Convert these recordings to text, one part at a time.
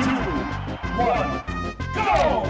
2, 1, go!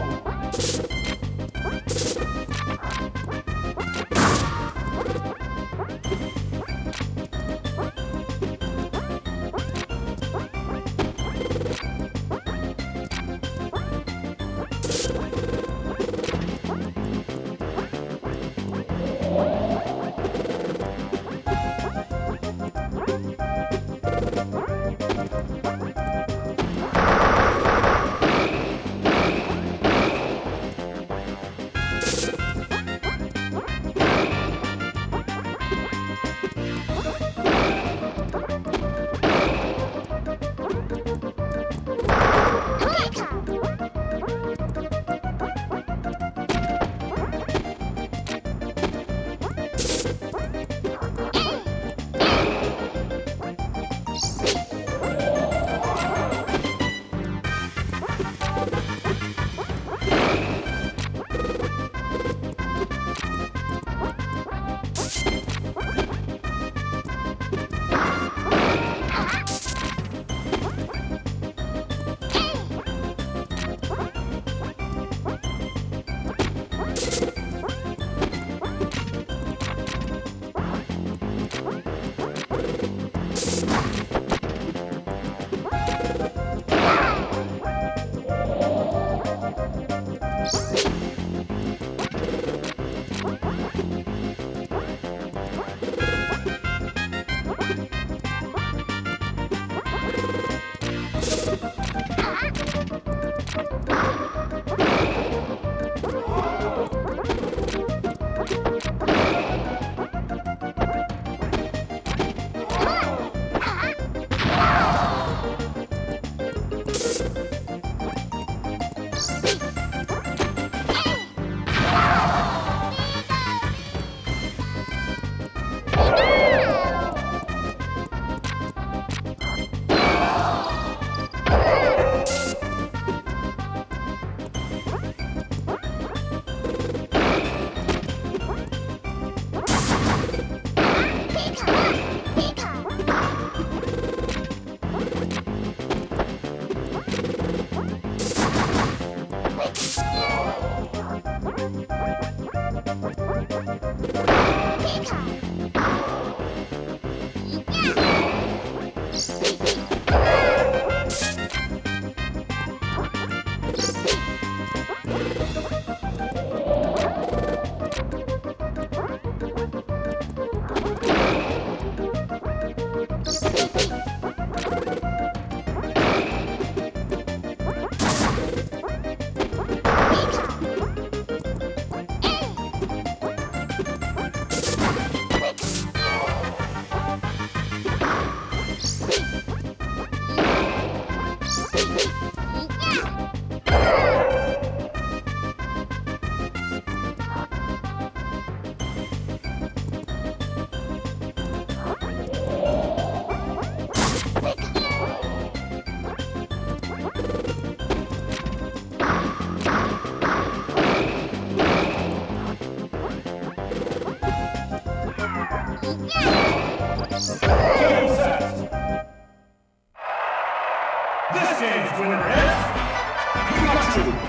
This game's winner is Pikachu!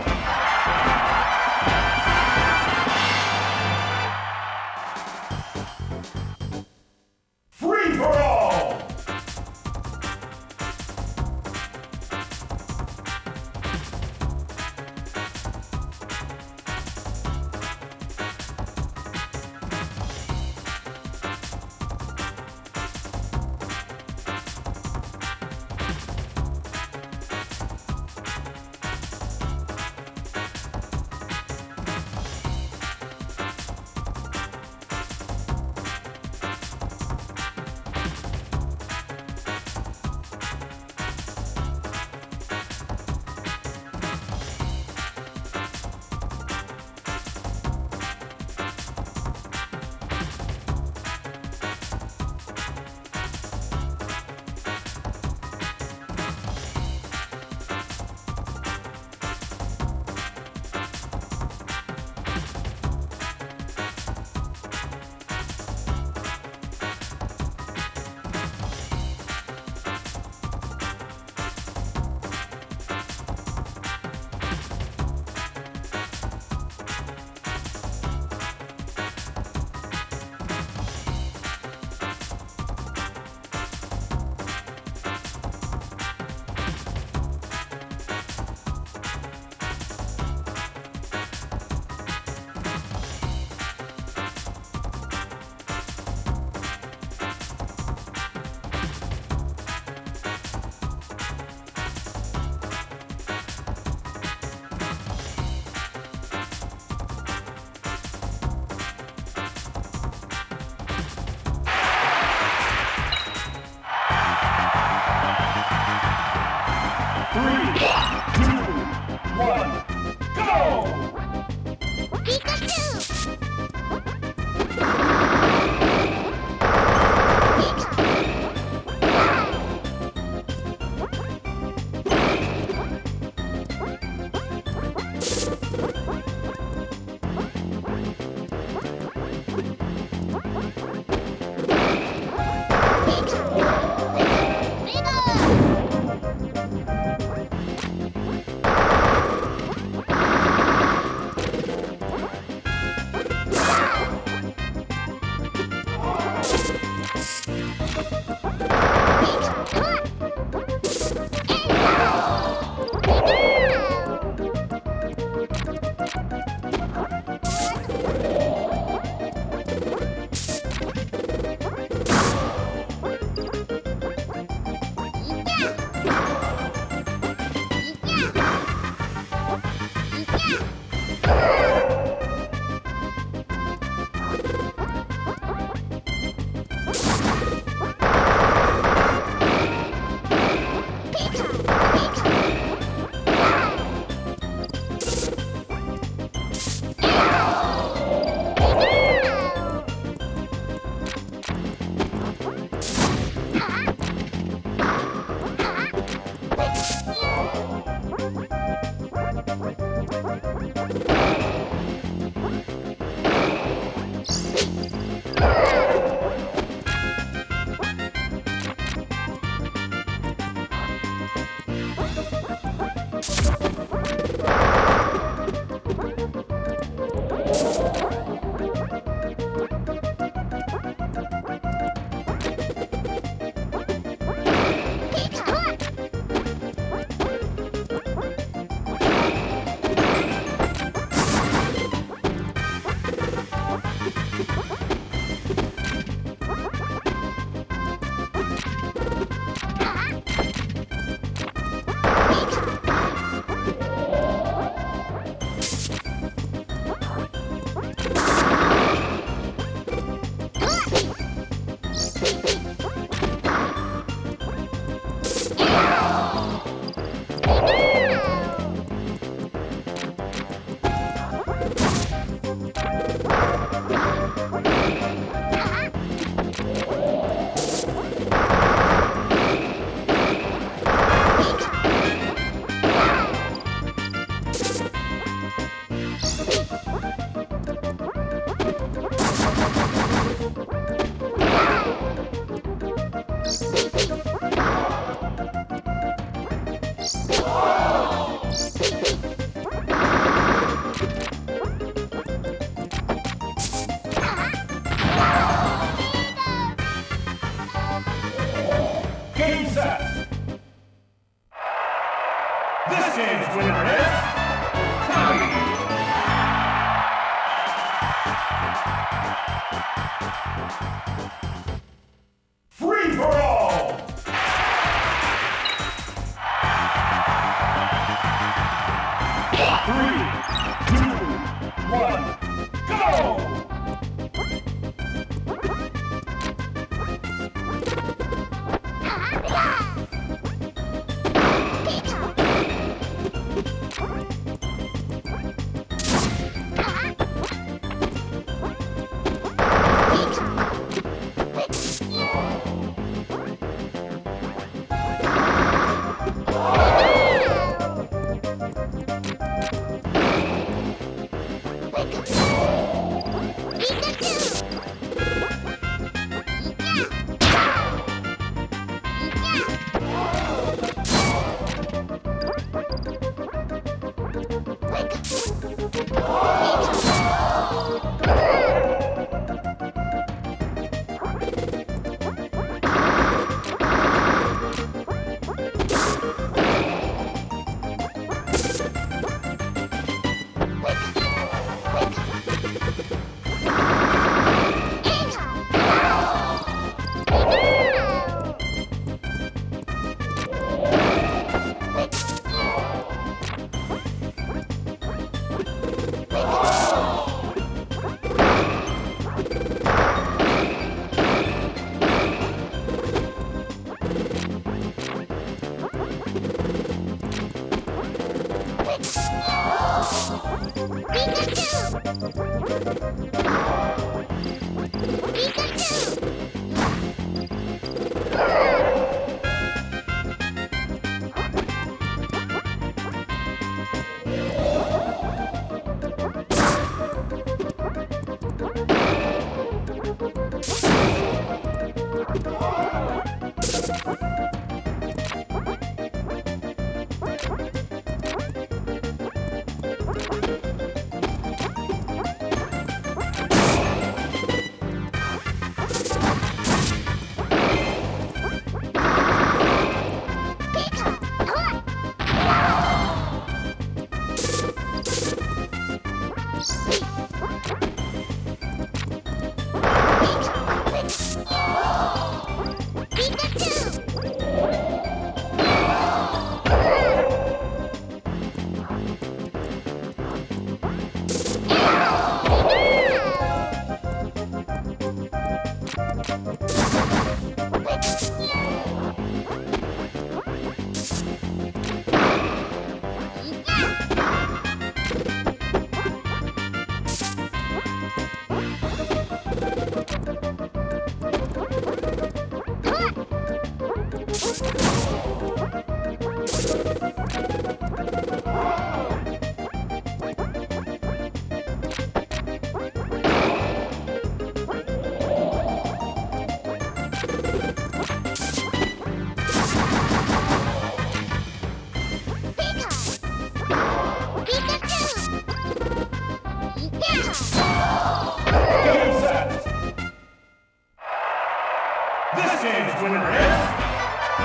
This game's winner is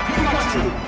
Pikachu!